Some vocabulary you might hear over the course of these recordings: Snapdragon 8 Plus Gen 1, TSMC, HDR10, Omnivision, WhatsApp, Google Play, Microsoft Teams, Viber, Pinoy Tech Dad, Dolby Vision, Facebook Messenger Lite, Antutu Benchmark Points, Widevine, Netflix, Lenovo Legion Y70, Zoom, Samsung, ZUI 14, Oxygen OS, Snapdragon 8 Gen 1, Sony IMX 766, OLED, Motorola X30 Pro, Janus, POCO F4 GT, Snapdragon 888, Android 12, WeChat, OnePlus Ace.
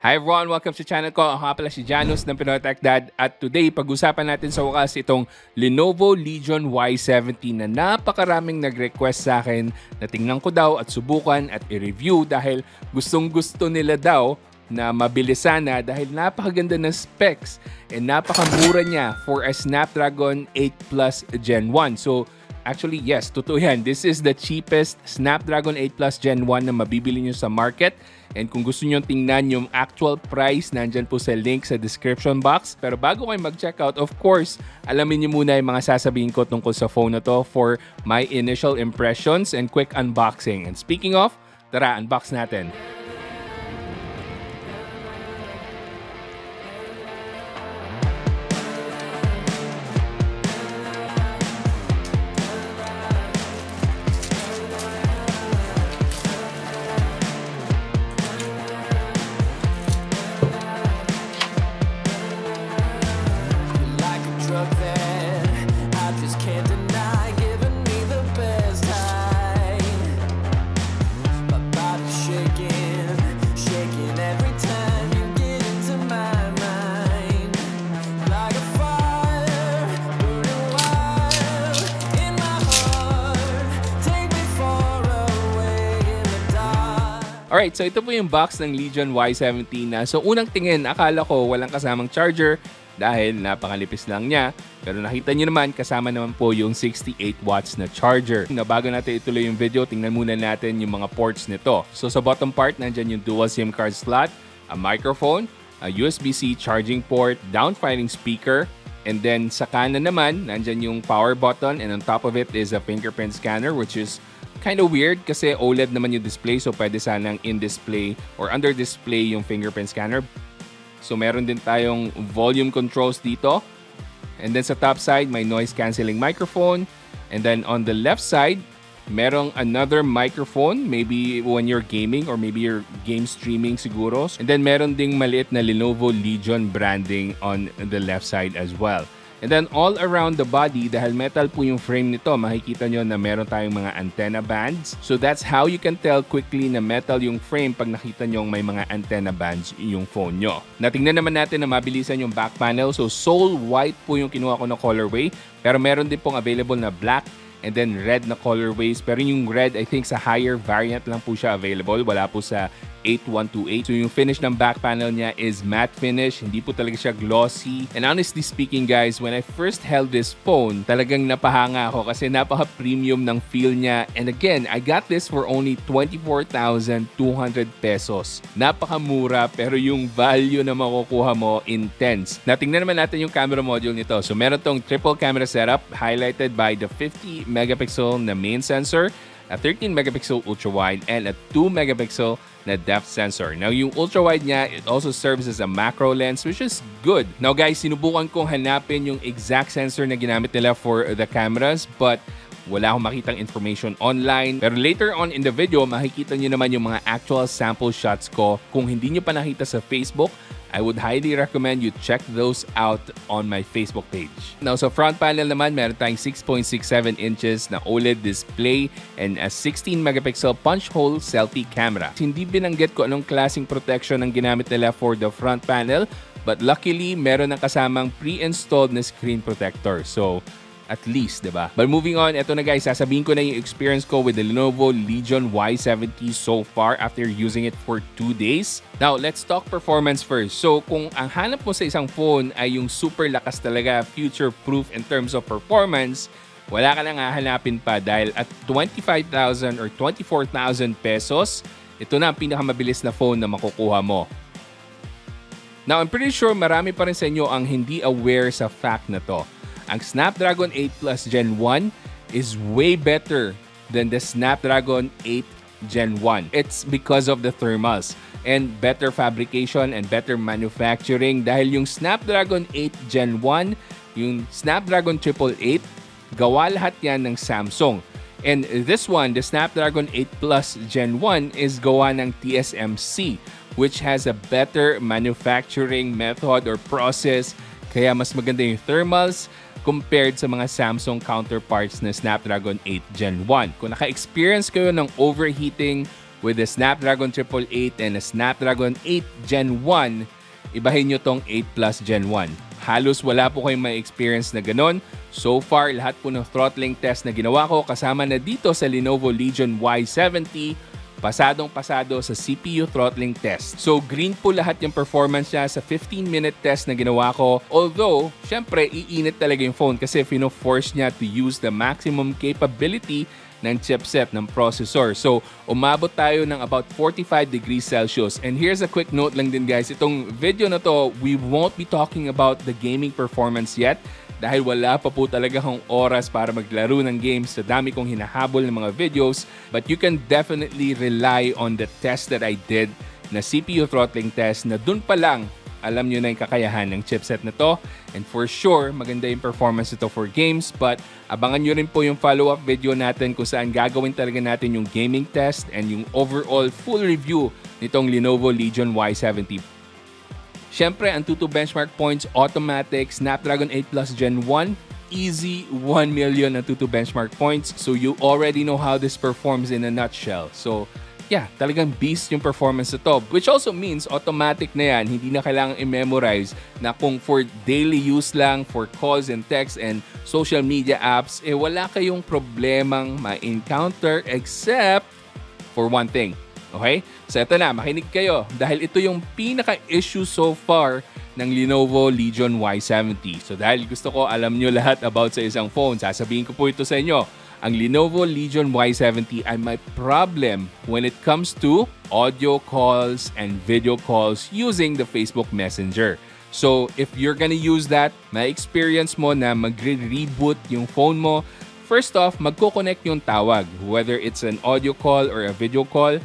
Hi everyone! Welcome sa channel ko. Ako nga pala si Janus ng Pinoy Tech Dad at today pag-usapan natin sa wakas itong Lenovo Legion Y70 na napakaraming nag-request sa akin na tingnan ko daw at subukan at i-review dahil gustong-gusto nila daw na mabilis sana dahil napakaganda ng specs and napakamura niya for a Snapdragon 8 Plus Gen 1. So, actually, yes, totoo yan. This is the cheapest Snapdragon 8 Plus Gen 1 na mabibili nyo sa market. And kung gusto nyo tingnan yung actual price, nandyan po sa link sa description box. Pero bago kayo mag-checkout, of course, alamin nyo muna yung mga sasabihin ko tungkol sa phone na to for my initial impressions and quick unboxing. And speaking of, tara, unbox natin. Alright, so ito po yung box ng Legion Y70 na. So unang tingin, akala ko walang kasamang charger dahil napakalipis lang niya. Pero nakita nyo naman, kasama naman po yung 68 watts na charger. Na bago natin ituloy yung video, tingnan muna natin yung mga ports nito. So sa bottom part, nandyan yung dual SIM card slot, a microphone, a USB-C charging port, down-firing speaker, and then sa kanan naman, nandyan yung power button and on top of it is a fingerprint scanner which is kind of weird kasi OLED naman yung display so pwede sanang in-display or under-display yung fingerprint scanner. So meron din tayong volume controls dito. And then sa top side, may noise-canceling microphone. And then on the left side, merong another microphone, maybe when you're gaming or maybe you're game streaming siguro. And then meron ding maliit na Lenovo Legion branding on the left side as well. And then all around the body, dahil metal po yung frame nito, makikita nyo na meron tayong mga antenna bands. So that's how you can tell quickly na metal yung frame pag nakita nyo may mga antenna bands yung phone nyo. Natingnan naman natin na mabilisan yung back panel. So soul white po yung kinuha ko na colorway. Pero meron din pong available na black and then red na colorways. Pero yung red, I think sa higher variant lang po siya available. Wala po sa 8128. So yung finish ng back panel niya is matte finish. Hindi po talaga siya glossy. And honestly speaking guys, when I first held this phone, talagang napahanga ako kasi napaka-premium ng feel niya. And again, I got this for only 24,200 pesos. Napaka-mura pero yung value na makukuha mo, intense. Natingnan naman natin yung camera module nito. So meron tong triple camera setup highlighted by the 50 megapixel na main sensor, a 13 megapixel ultra wide, and a 2 megapixel na depth sensor. Now, yung ultra-wide niya, it also serves as a macro lens, which is good. Now, guys, sinubukan kong hanapin yung exact sensor na ginamit nila for the cameras, but wala akong makitang information online. Pero later on in the video, makikita nyo naman yung mga actual sample shots ko. Kung hindi nyo pa nakita sa Facebook, I would highly recommend you check those out on my Facebook page. Now, sa front panel naman, meron tayong 6.67 inches na OLED display and a 16-megapixel punch-hole selfie camera. Hindi binanggit ko anong klaseng protection ang ginamit nila for the front panel, but luckily, meron ng kasamang pre-installed na screen protector. So, at least, diba? But moving on, eto na guys, sasabihin ko na yung experience ko with the Lenovo Legion Y70 so far after using it for 2 days. Now, let's talk performance first. So, kung ang hanap mo sa isang phone ay yung super lakas talaga, future-proof in terms of performance, wala ka nang hahanapin pa dahil at 25,000 or 24,000 pesos, ito na ang pinakamabilis na phone na makukuha mo. Now, I'm pretty sure marami pa rin sa inyo ang hindi aware sa fact na to. Ang Snapdragon 8 Plus Gen 1 is way better than the Snapdragon 8 Gen 1. It's because of the thermals and better fabrication and better manufacturing. Dahil yung Snapdragon 8 Gen 1, yung Snapdragon 888, gawa lahat yan ng Samsung. And this one, the Snapdragon 8 Plus Gen 1, is gawa ng TSMC, which has a better manufacturing method or process. Kaya mas maganda yung thermals compared sa mga Samsung counterparts na Snapdragon 8 Gen 1. Kung naka-experience kayo ng overheating with the Snapdragon 888 and the Snapdragon 8 Gen 1, ibahin nyo tong 8 Plus Gen 1. Halos wala po kayong may experience na ganun. So far, lahat po ng throttling test na ginawa ko kasama na dito sa Lenovo Legion Y70, pasadong-pasado sa CPU throttling test. So, green po lahat yung performance niya sa 15-minute test na ginawa ko. Although, syempre, iinit talaga yung phone kasi fino-force niya to use the maximum capability ng chipset, ng processor. So, umabot tayo ng about 45 degrees Celsius. And here's a quick note lang din guys, itong video na to, we won't be talking about the gaming performance yet dahil wala pa po talaga akong oras para maglaro ng games sa dami kong hinahabol ng mga videos. But you can definitely rely on the test that I did na CPU throttling test na dun pa lang alam nyo na yung kakayahan ng chipset na to. And for sure, maganda yung performance nito for games. But abangan nyo rin po yung follow-up video natin kung saan gagawin talaga natin yung gaming test and yung overall full review nitong Lenovo Legion Y70. Siyempre, Antutu Benchmark Points, automatic, Snapdragon 8 Plus Gen 1, easy 1 million Antutu Benchmark Points. So you already know how this performs in a nutshell. So, yeah, talagang beast yung performance nito. Which also means automatic na yan. Hindi na kailangang i-memorize na kung for daily use lang, for calls and texts and social media apps, eh wala kayong problemang ma-encounter except for one thing. Okay? So ito na, makinig kayo. Dahil ito yung pinaka-issue so far ng Lenovo Legion Y70. So dahil gusto ko alam nyo lahat about sa isang phone, sasabihin ko po ito sa inyo. Ang Lenovo Legion Y70 ay may problem when it comes to audio calls and video calls using the Facebook Messenger. So, if you're gonna use that, may experience mo na magre-reboot yung phone mo. First off, magko-connect yung tawag. Whether it's an audio call or a video call,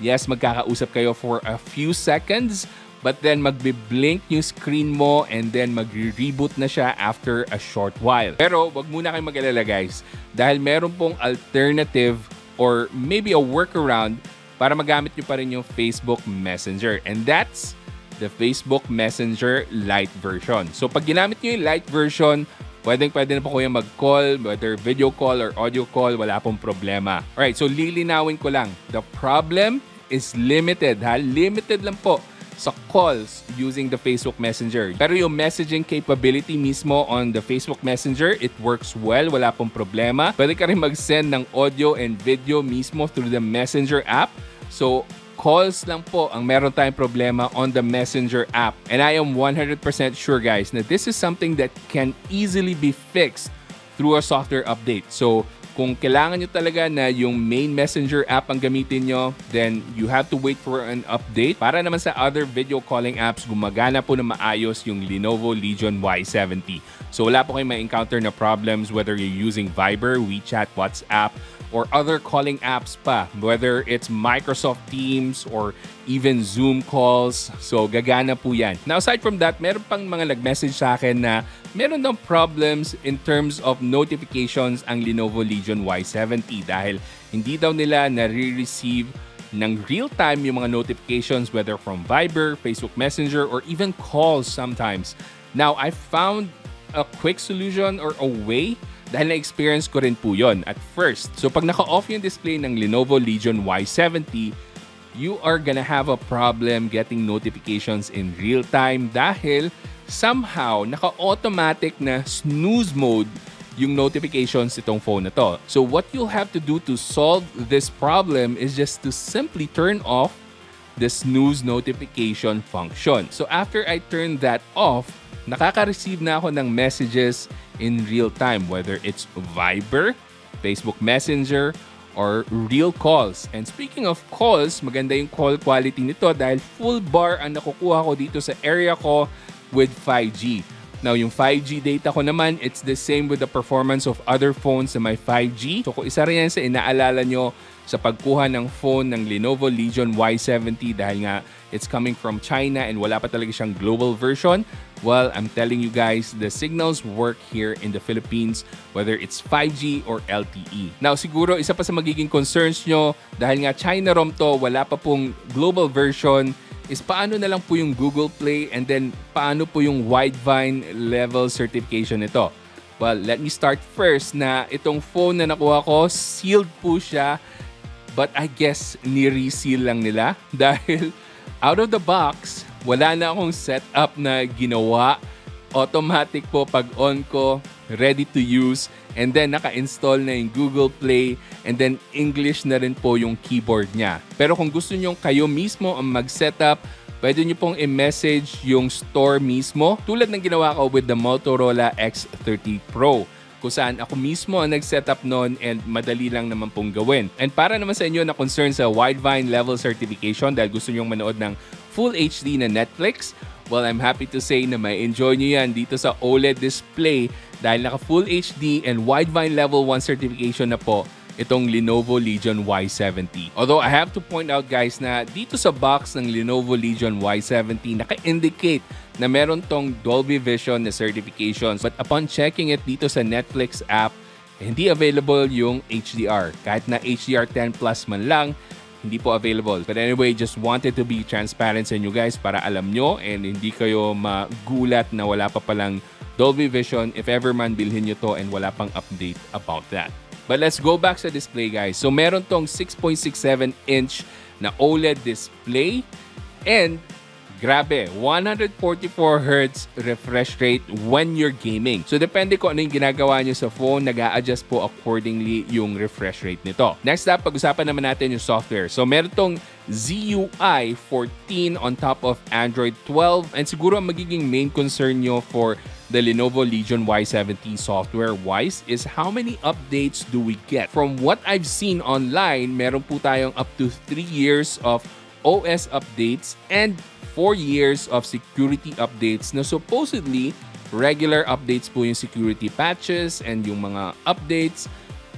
yes, magkakausap kayo for a few seconds. But then magbi-blink yung screen mo and then magre-reboot na siya after a short while. Pero wag muna kayong mag-alala guys dahil meron pong alternative or maybe a workaround para magamit nyo pa rin yung Facebook Messenger. And that's the Facebook Messenger Lite version. So pag ginamit nyo yung Lite version, pwede na po kayo mag-call, whether video call or audio call, wala pong problema. Alright, so lilinawin ko lang. The problem is limited ha, limited lang po sa calls using the Facebook Messenger. Pero yung messaging capability mismo on the Facebook Messenger, it works well, wala pong problema. Pwede ka rin mag-send ng audio and video mismo through the Messenger app. So, calls lang po ang meron tayong problema on the Messenger app. And I am 100% sure guys na this is something that can easily be fixed through a software update. So, kung kailangan nyo talaga na yung main messenger app ang gamitin nyo, then you have to wait for an update. Para naman sa other video calling apps, gumagana po na maayos yung Lenovo Legion Y70. So wala po kayong ma-encounter na problems whether you're using Viber, WeChat, WhatsApp, or other calling apps pa. Whether it's Microsoft Teams or even Zoom calls. So gagana po yan. Now aside from that, meron pang mga nag-message sa akin na meron daw problems in terms of notifications ang Lenovo Legion Y70 dahil hindi daw nila nare-receive ng real-time yung mga notifications whether from Viber, Facebook Messenger, or even calls sometimes. Now, I found a quick solution or a way dahil na-experience ko rin po yun at first. So, pag naka-off yung display ng Lenovo Legion Y70, you are gonna have a problem getting notifications in real-time dahil somehow, naka-automatic na snooze mode yung notifications itong phone na to. So what you'll have to do to solve this problem is just to simply turn off the snooze notification function. So after I turn that off, nakaka-receive na ako ng messages in real time, whether it's Viber, Facebook Messenger, or real calls. And speaking of calls, maganda yung call quality nito dahil full bar ang nakukuha ko dito sa area ko with 5G. Now, yung 5G data ko naman, it's the same with the performance of other phones na may 5G. So, kung isa rin yan sa inaalala nyo sa pagkuha ng phone ng Lenovo Legion Y70 dahil nga it's coming from China and wala pa talaga siyang global version, well, I'm telling you guys, the signals work here in the Philippines whether it's 5G or LTE. Now, siguro isa pa sa magiging concerns nyo dahil nga China ROM to, wala pa pong global version, is paano na lang po yung Google Play and then paano po yung Widevine level certification nito. Well, let me start first na itong phone na nakuha ko, sealed po siya But I guess ni-reseal lang nila dahil out of the box, wala na akong setup na ginawa. Automatic po pag on ko, ready to use. And then naka-install na yung Google Play and then English na rin po yung keyboard niya. Pero kung gusto nyo kayo mismo ang mag-setup, pwede nyo pong i-message yung store mismo tulad ng ginawa ko with the Motorola X30 Pro. Kung saan ako mismo ang nag-setup noon and madali lang naman pong gawin. And para naman sa inyo na concern sa Widevine level certification dahil gusto nyong manood ng Full HD na Netflix, well, I'm happy to say na may enjoy nyo yan dito sa OLED display dahil naka Full HD and Widevine level 1 certification na po itong Lenovo Legion Y70. Although I have to point out guys na dito sa box ng Lenovo Legion Y70 naka-indicate na meron tong Dolby Vision na certifications, but upon checking it dito sa Netflix app, hindi available yung HDR. Kahit na HDR10 plus man lang, hindi po available. But anyway, just wanted to be transparent sa inyo guys para alam nyo and hindi kayo magulat na wala pa palang Dolby Vision if ever man bilhin nyo to and wala pang update about that. But let's go back sa display guys. So meron tong 6.67 inch na OLED display and grabe, 144Hz refresh rate when you're gaming. So depende kung ano yung ginagawa nyo sa phone, nag-a-adjust po accordingly yung refresh rate nito. Next up, pag-usapan naman natin yung software. So meron tong ZUI 14 on top of Android 12 and siguro ang magiging main concern nyo for the Lenovo Legion Y70 software-wise is how many updates do we get? From what I've seen online, meron po tayong up to 3 years of OS updates and 4 years of security updates na supposedly regular updates po yung security patches and yung mga updates.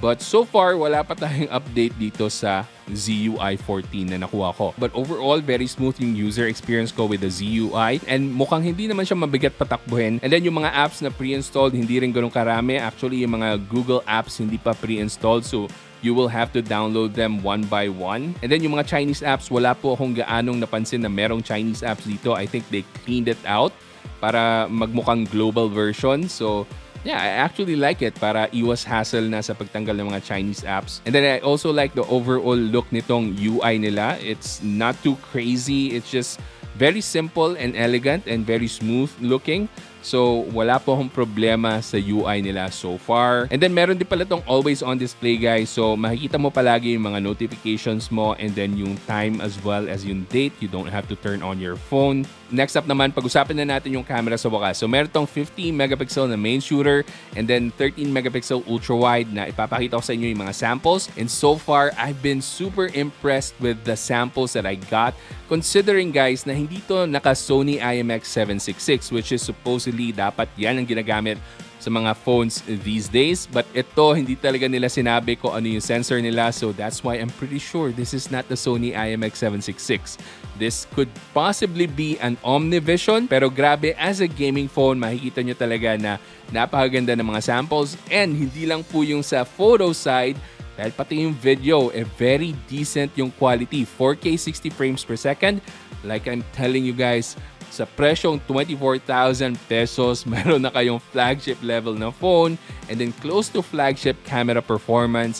But so far, wala pa tayong update dito sa ZUI 14 na nakuha ko. But overall, very smooth yung user experience ko with the ZUI. And mukhang hindi naman siya mabigat patakbuhin. And then yung mga apps na pre-installed, hindi rin ganun karami. Actually, yung mga Google apps hindi pa pre-installed. So you will have to download them one by one. And then yung mga Chinese apps, wala po akong gaanong napansin na merong Chinese apps dito. I think they cleaned it out para magmukhang global version. So yeah, I actually like it para iwas hassle na sa pagtanggal ng mga Chinese apps. And then I also like the overall look nitong UI nila. It's not too crazy. It's just very simple and elegant and very smooth looking. So wala po akong problema sa UI nila so far. And then meron din pala tong always on display guys. So makikita mo palagi yung mga notifications mo and then yung time as well as yung date. You don't have to turn on your phone. Next up naman, pag-usapan na natin yung camera sa wakas. So meron tong 50 megapixel na main shooter and then 13 megapixel ultra wide na ipapakita ko sa inyo yung mga samples. And so far, I've been super impressed with the samples that I got. Considering guys na hindi to naka Sony IMX 766 which is supposedly dapat yan ang ginagamit sa mga phones these days. But ito, hindi talaga nila sinabi ko ano yung sensor nila. So that's why I'm pretty sure this is not the Sony IMX 766. This could possibly be an Omnivision. Pero grabe, as a gaming phone, makikita nyo talaga na napakaganda ng mga samples. And hindi lang po yung sa photo side, dahil pati yung video, very decent yung quality. 4K 60 frames per second. Like I'm telling you guys, sa presyong 24,000 pesos, meron na kayong flagship level na phone and then close to flagship camera performance.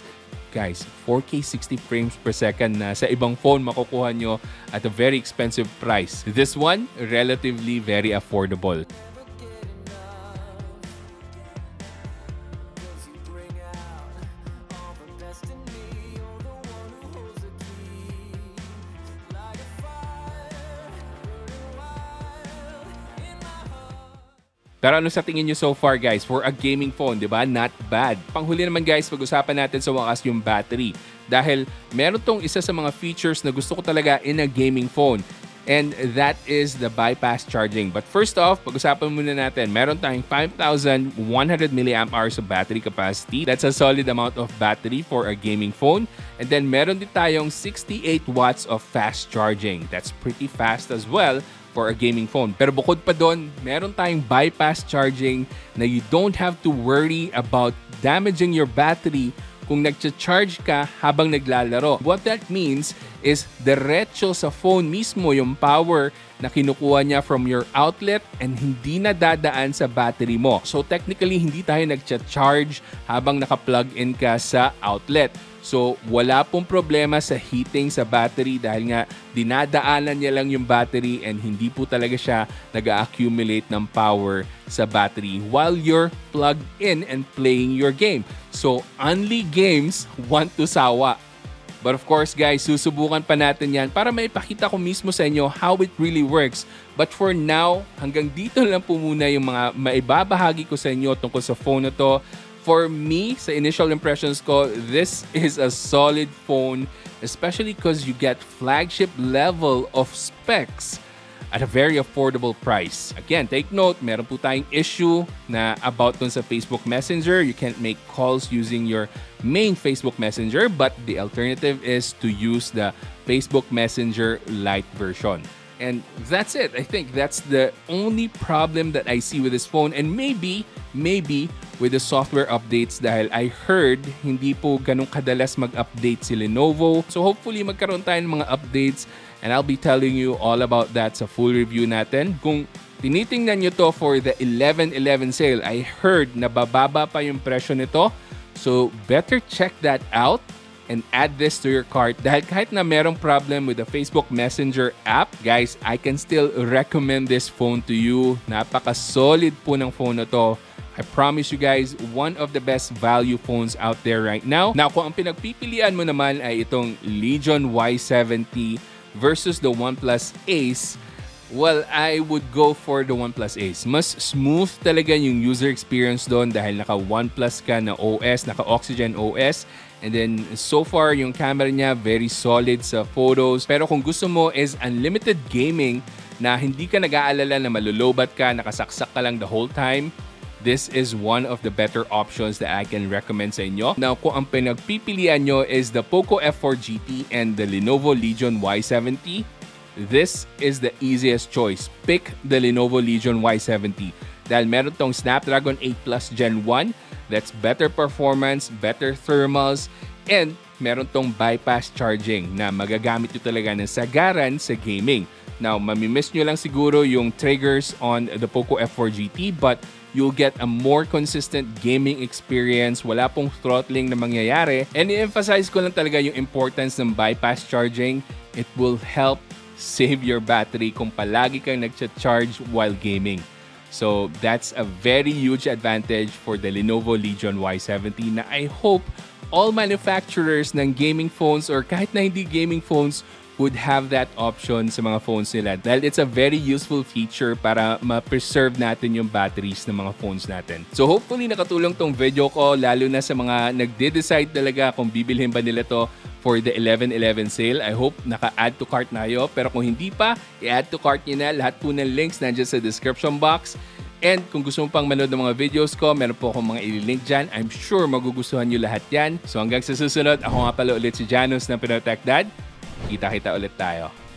Guys, 4K 60 frames per second na sa ibang phone makukuha nyo at a very expensive price. This one, relatively very affordable. Pero ano sa tingin nyo so far guys for a gaming phone, di ba? Not bad. Panghuli naman guys, pag-usapan natin sa wakas yung battery. Dahil meron tong isa sa mga features na gusto ko talaga in a gaming phone. And that is the bypass charging. But first off, pag-usapan muna natin, meron tayong 5,100 mAh of battery capacity. That's a solid amount of battery for a gaming phone. And then meron din tayong 68 watts of fast charging. That's pretty fast as well for a gaming phone. Pero bukod pa doon, meron tayong bypass charging na you don't have to worry about damaging your battery kung nagcha-charge ka habang naglalaro. What that means is diretso sa phone mismo yung power na kinukuha niya from your outlet and hindi na dadaan sa battery mo. So technically, hindi tayo nagcha-charge habang naka-plug in ka sa outlet. So wala pong problema sa heating sa battery dahil nga dinadaanan niya lang yung battery and hindi po talaga siya nag-accumulate ng power sa battery while you're plugged in and playing your game. So only games want to sawa. But of course guys, susubukan pa natin yan para maipakita ko mismo sa inyo how it really works. But for now, hanggang dito lang po muna yung mga maibabahagi ko sa inyo tungkol sa phone na to. For me, sa initial impressions ko, this is a solid phone, especially because you get flagship level of specs at a very affordable price. Again, take note, meron po tayong issue na about dun sa Facebook Messenger. You can't make calls using your main Facebook Messenger, but the alternative is to use the Facebook Messenger Lite version. And that's it. I think that's the only problem that I see with this phone. And maybe with the software updates dahil I heard hindi po ganun kadalas mag-update si Lenovo. So hopefully magkaroon tayo ng mga updates. And I'll be telling you all about that sa full review natin. Kung tinitingnan nyo to for the 11/11 sale, I heard na bababa pa yung presyo nito. So better check that out and add this to your cart. Dahil kahit na merong problem with the Facebook Messenger app, guys, I can still recommend this phone to you. Napaka-solid po ng phone na to. I promise you guys, one of the best value phones out there right now. Now, kung ang pinagpipilian mo naman ay itong Legion Y70, versus the OnePlus Ace, well, I would go for the OnePlus Ace. Mas smooth talaga yung user experience doon dahil naka OnePlus ka na OS, naka Oxygen OS. And then, so far, yung camera niya very solid sa photos. Pero kung gusto mo is unlimited gaming na hindi ka nag-aalala na malulobat ka, nakasaksak ka lang the whole time, this is one of the better options that I can recommend sa inyo. Now, kung ang pinagpipilian nyo is the POCO F4 GT and the Lenovo Legion Y70, this is the easiest choice. Pick the Lenovo Legion Y70. Dahil meron tong Snapdragon 8 Plus Gen 1, that's better performance, better thermals, and meron tong bypass charging na magagamit nyo talaga ng sagaran sa gaming. Now, mamimiss nyo lang siguro yung triggers on the POCO F4 GT, but you'll get a more consistent gaming experience. Wala pong throttling na mangyayari. And i-emphasize ko lang talaga yung importance ng bypass charging. It will help save your battery kung palagi kang nag-charge while gaming. So that's a very huge advantage for the Lenovo Legion Y70 na I hope all manufacturers ng gaming phones or kahit na hindi gaming phones would have that option sa mga phones nila. Dahil it's a very useful feature para ma-preserve natin yung batteries ng mga phones natin. So hopefully nakatulong tong video ko lalo na sa mga nagde-decide talaga kung bibilhin ba nila to for the 11/11 sale. I hope naka-add to cart na kayo. Pero kung hindi pa, i-add to cart nyo na. Lahat po ng links nandiyan sa description box. And kung gusto mo pang manood ng mga videos ko, meron po akong mga ililink dyan. I'm sure magugustuhan nyo lahat yan. So hanggang sa susunod, ako nga pala ulit si Janus ng Pinoy Tech Dad. Kita-kita ulit tayo.